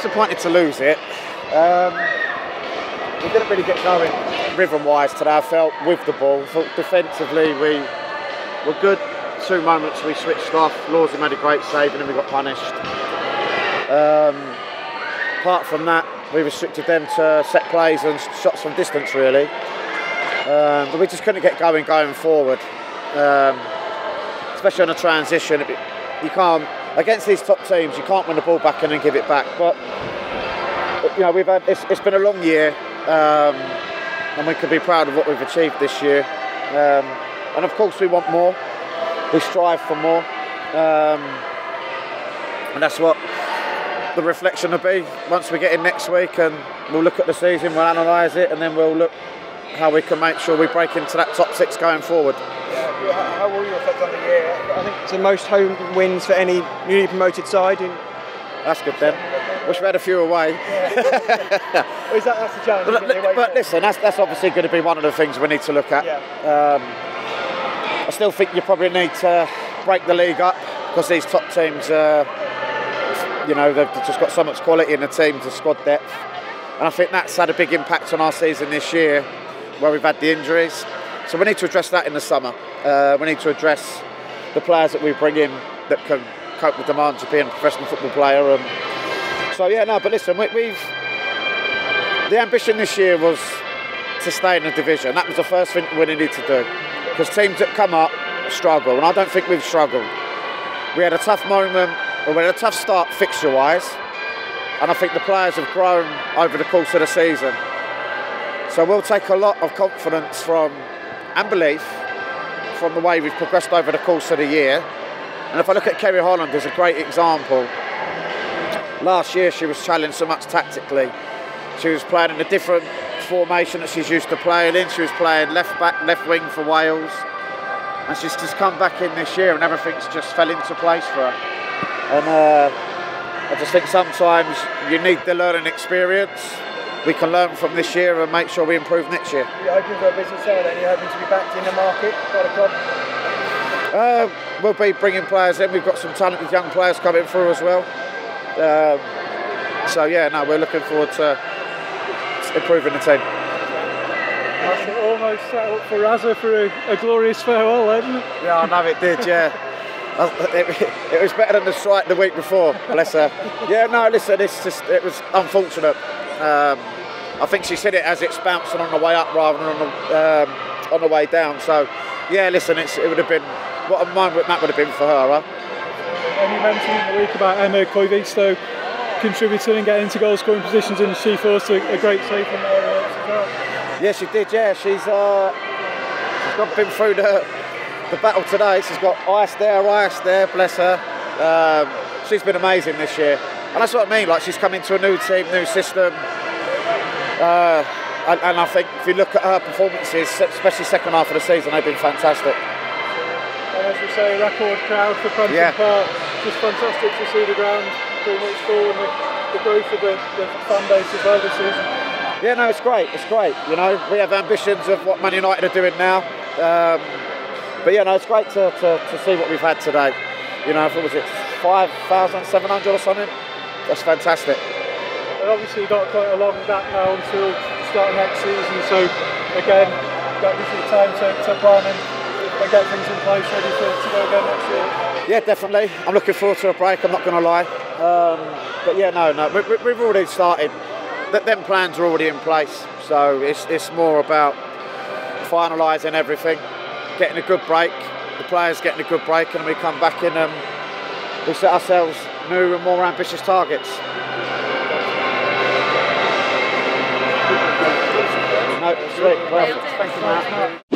disappointed to lose it. We didn't really get going rhythm-wise today, I felt, with the ball. I thought defensively we were good. 2 moments we switched off. Lawsie made a great save and then we got punished. Apart from that, we restricted them to set plays and shots from distance, really. But we just couldn't get going forward. Especially on a transition, you can't, against these top teams, you can't win the ball back and then give it back. But you know, we've had, it's been a long year, and we could be proud of what we've achieved this year. And of course, we want more. We strive for more, and that's what the reflection will be once we get in next week, and we'll look at the season, we'll analyse it, and then we'll look how we can make sure we break into that top 6 going forward. How will you reflect on the year? I think it's the most home wins for any newly promoted side. That's good then. Wish we had a few away. Yeah. Is that's the challenge? But listen, that's obviously going to be one of the things we need to look at. Yeah. I still think you probably need to break the league up, because these top teams, you know, they've just got so much quality in the team, to squad depth, and I think that's had a big impact on our season this year, where we've had the injuries. So we need to address that in the summer. We need to address the players that we bring in that can cope with demands of being a professional football player. So yeah, no, but listen, the ambition this year was to stay in the division. That was the first thing we needed to do, because teams that come up struggle, and I don't think we've struggled. We had a tough moment, or we had a tough start fixture-wise, and I think the players have grown over the course of the season. So we'll take a lot of confidence from, and belief, from the way we've progressed over the course of the year. And if I look at Kerry Holland as a great example, last year she was challenged so much tactically. She was playing in a different formation that she's used to playing in. She was playing left back, left wing for Wales. And she's just come back in this year and everything's just fell into place for her. And I just think sometimes you need the learning experience. We can learn from this year and make sure we improve next year. You're hoping for a busy sale, and you're hoping to be backed in the market by the club? We'll be bringing players in. We've got some talented young players coming through as well. So yeah, no, we're looking forward to improving the team. That's almost set up for Raza for a glorious farewell, then. Yeah, I know it did, yeah. It was better than the strike the week before, bless her. Yeah, no, listen, it was unfortunate. I think she said it as it's bouncing on the way up rather than on the way down. So yeah, listen, it would have been, what a moment that would have been for her, right? And you mentioned in the week about Emma Koivisto contributing and getting into goal-scoring positions, and she forced a great save from there as well. Yeah, she did, yeah. She's been through the battle today. She's got ice there, bless her. She's been amazing this year. And that's what I mean, like, she's come into a new team, new system. And I think if you look at her performances, especially second half of the season, they've been fantastic. And as we say, record crowd for Crampton Park. Just fantastic to see the ground pretty much full, and the growth of the fan base as well this season. Yeah, no, it's great. You know, we have ambitions of what Man United are doing now. But yeah, no, it's great to see what we've had today. You know, what was it, 5,700 or something? That's fantastic. And obviously you've got quite a long gap now until start next season, so again, got this time to plan and get things in place ready to go again next year. Yeah, definitely. I'm looking forward to a break, I'm not going to lie. But yeah, no, we've already started. Them plans are already in place, so it's more about finalising everything, getting a good break, the players getting a good break, and we come back in and we set ourselves new and more ambitious targets. No, sweet. Well, thank you, man.